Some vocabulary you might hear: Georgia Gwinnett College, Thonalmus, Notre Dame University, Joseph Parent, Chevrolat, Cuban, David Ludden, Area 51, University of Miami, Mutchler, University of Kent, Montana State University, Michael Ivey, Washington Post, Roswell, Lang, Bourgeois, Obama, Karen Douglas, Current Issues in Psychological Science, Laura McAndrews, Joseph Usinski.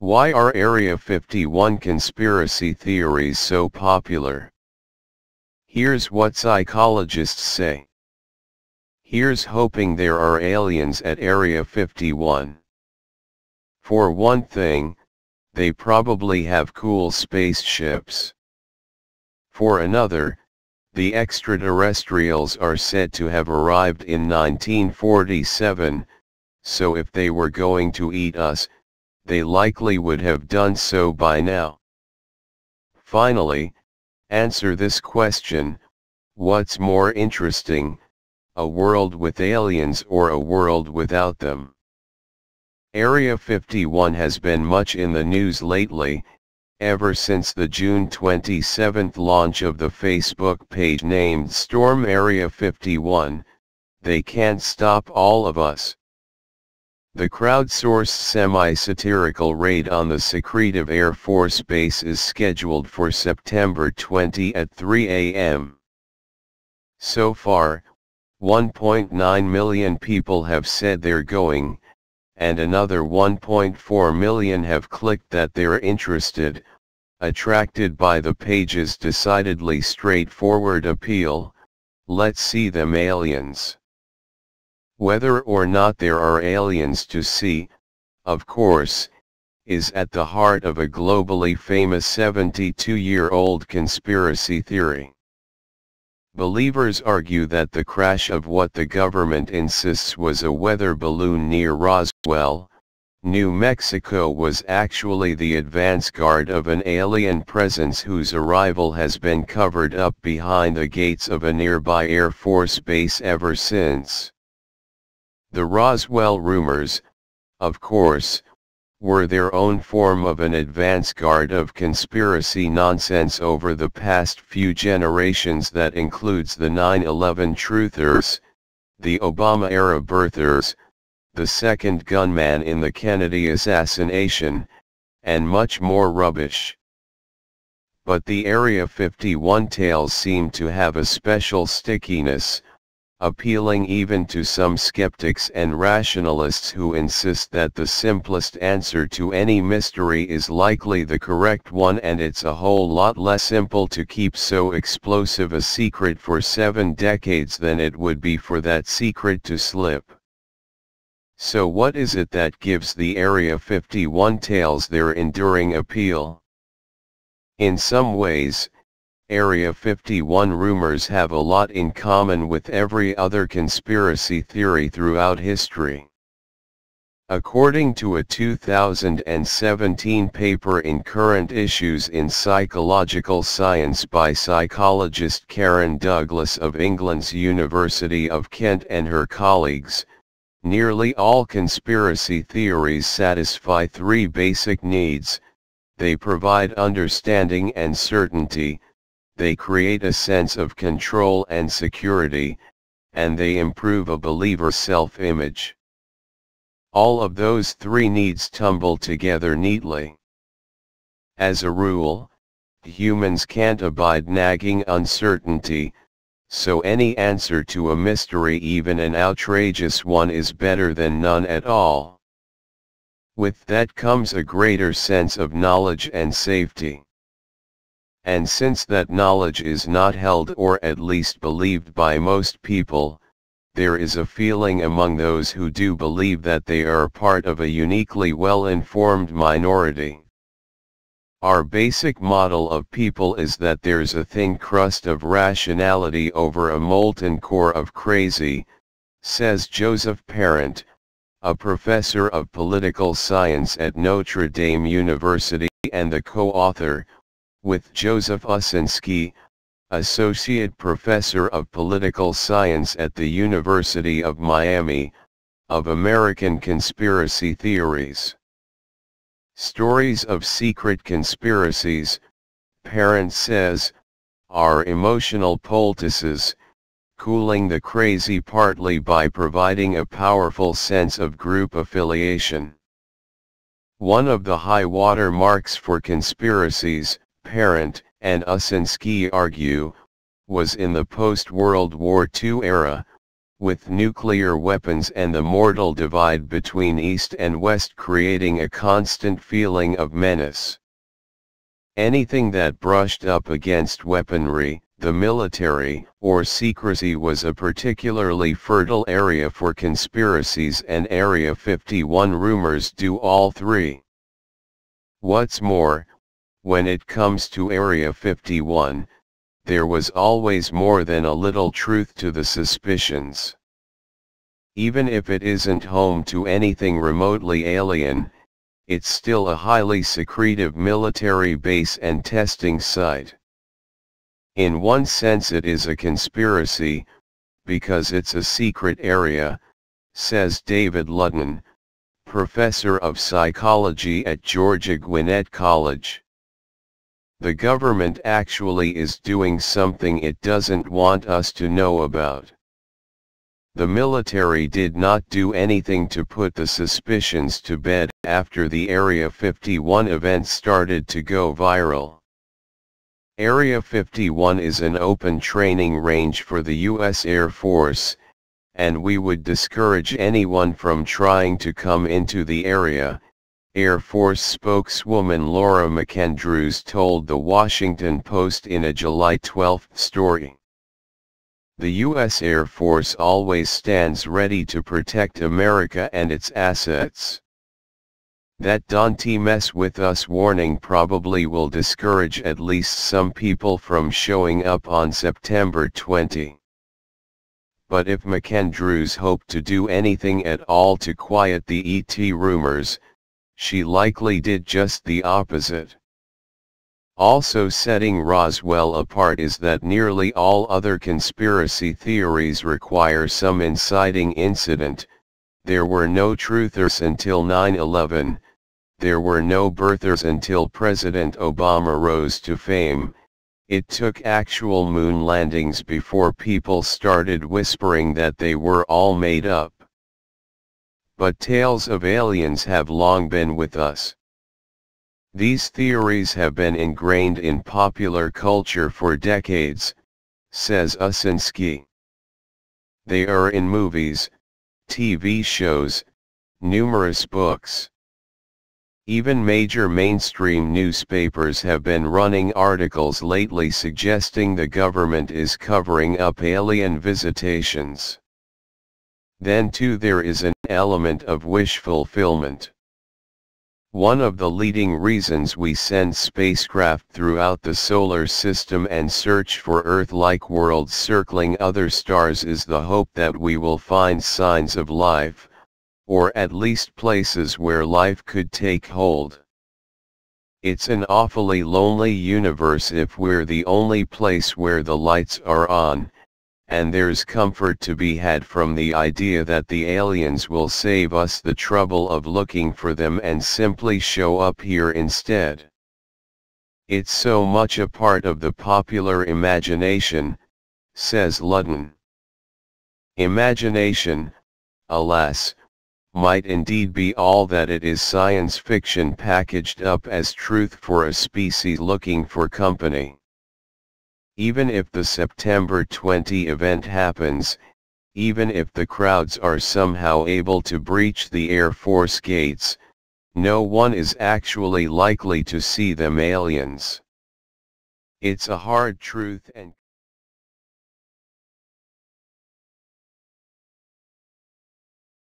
Why are Area 51 conspiracy theories so popular? Here's what psychologists say. Here's hoping there are aliens at Area 51. For one thing, they probably have cool spaceships. For another, the extraterrestrials are said to have arrived in 1947, so if they were going to eat us, they likely would have done so by now. Finally, answer this question: what's more interesting, a world with aliens or a world without them? Area 51 has been much in the news lately, ever since the June 27 launch of the Facebook page named Storm Area 51, They Can't Stop All of Us. The crowdsourced semi-satirical raid on the secretive Air Force Base is scheduled for September 20 at 3 a.m. So far, 1.9 million people have said they're going, and another 1.4 million have clicked that they're interested, attracted by the page's decidedly straightforward appeal: let's see them aliens. Whether or not there are aliens to see, of course, is at the heart of a globally famous 72-year-old conspiracy theory. Believers argue that the crash of what the government insists was a weather balloon near Roswell, New Mexico, was actually the advance guard of an alien presence whose arrival has been covered up behind the gates of a nearby Air Force base ever since. The Roswell rumors, of course, were their own form of an advance guard of conspiracy nonsense over the past few generations that includes the 9/11 truthers, the Obama-era birthers, the second gunman in the Kennedy assassination, and much more rubbish. But the Area 51 tales seem to have a special stickiness, appealing even to some skeptics and rationalists who insist that the simplest answer to any mystery is likely the correct one, and it's a whole lot less simple to keep so explosive a secret for 7 decades than it would be for that secret to slip. So what is it that gives the Area 51 tales their enduring appeal? In some ways, Area 51 rumors have a lot in common with every other conspiracy theory throughout history. According to a 2017 paper in Current Issues in Psychological Science by psychologist Karen Douglas of England's University of Kent and her colleagues, nearly all conspiracy theories satisfy 3 basic needs: they provide understanding and certainty, they create a sense of control and security, and they improve a believer's self-image. All of those 3 needs tumble together neatly. As a rule, humans can't abide nagging uncertainty, so any answer to a mystery, even an outrageous one, is better than none at all. With that comes a greater sense of knowledge and safety. And since that knowledge is not held, or at least believed by most people, there is a feeling among those who do believe that they are part of a uniquely well-informed minority. Our basic model of people is that there's a thin crust of rationality over a molten core of crazy, says Joseph Parent, a professor of political science at Notre Dame University and the co-author, with Joseph Usinski, associate professor of political science at the University of Miami, of American conspiracy theories. Stories of secret conspiracies, Parent says, are emotional poultices, cooling the crazy partly by providing a powerful sense of group affiliation. One of the high water marks for conspiracies, Parent and Usinski argue, was in the post-World War II era, with nuclear weapons and the mortal divide between East and West creating a constant feeling of menace. Anything that brushed up against weaponry, the military, or secrecy was a particularly fertile area for conspiracies, and Area 51 rumors do all three. What's more, when it comes to Area 51, there was always more than a little truth to the suspicions. Even if it isn't home to anything remotely alien, it's still a highly secretive military base and testing site. In one sense it is a conspiracy, because it's a secret area, says David Ludden, professor of psychology at Georgia Gwinnett College. The government actually is doing something it doesn't want us to know about. The military did not do anything to put the suspicions to bed after the Area 51 event started to go viral. Area 51 is an open training range for the U.S. Air Force, and we would discourage anyone from trying to come into the area, Air Force spokeswoman Laura McAndrews told the Washington Post in a July 12 story. The U.S. Air Force always stands ready to protect America and its assets. That "don't mess with us" warning probably will discourage at least some people from showing up on September 20. But if McAndrews hoped to do anything at all to quiet the ET rumors, she likely did just the opposite. Also setting Roswell apart is that nearly all other conspiracy theories require some inciting incident. There were no truthers until 9/11, there were no birthers until President Obama rose to fame. It took actual moon landings before people started whispering that they were all made up. But tales of aliens have long been with us. These theories have been ingrained in popular culture for decades, says Usinski. They are in movies, TV shows, numerous books. Even major mainstream newspapers have been running articles lately suggesting the government is covering up alien visitations. Then too there is an element of wish fulfillment. One of the leading reasons we send spacecraft throughout the solar system and search for Earth-like worlds circling other stars is the hope that we will find signs of life, or at least places where life could take hold. It's an awfully lonely universe if we're the only place where the lights are on, and there's comfort to be had from the idea that the aliens will save us the trouble of looking for them and simply show up here instead. It's so much a part of the popular imagination, says Ludden. Imagination, alas, might indeed be all that it is, science fiction packaged up as truth for a species looking for company. Even if the September 20 event happens, even if the crowds are somehow able to breach the Air Force gates, no one is actually likely to see them aliens. It's a hard truth and